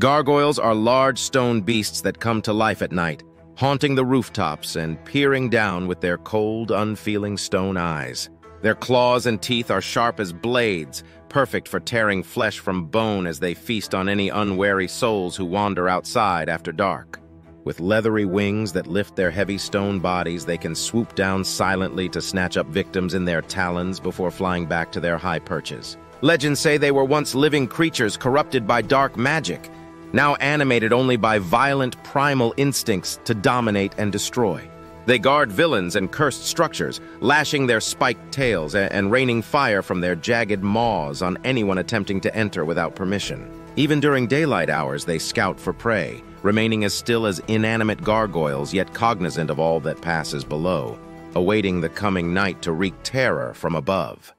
Gargoyles are large stone beasts that come to life at night, haunting the rooftops and peering down with their cold, unfeeling stone eyes. Their claws and teeth are sharp as blades, perfect for tearing flesh from bone as they feast on any unwary souls who wander outside after dark. With leathery wings that lift their heavy stone bodies, they can swoop down silently to snatch up victims in their talons before flying back to their high perches. Legends say they were once living creatures corrupted by dark magic, now animated only by violent primal instincts to dominate and destroy. They guard villains and cursed structures, lashing their spiked tails and raining fire from their jagged maws on anyone attempting to enter without permission. Even during daylight hours, they scout for prey, remaining as still as inanimate gargoyles, yet cognizant of all that passes below, awaiting the coming night to wreak terror from above.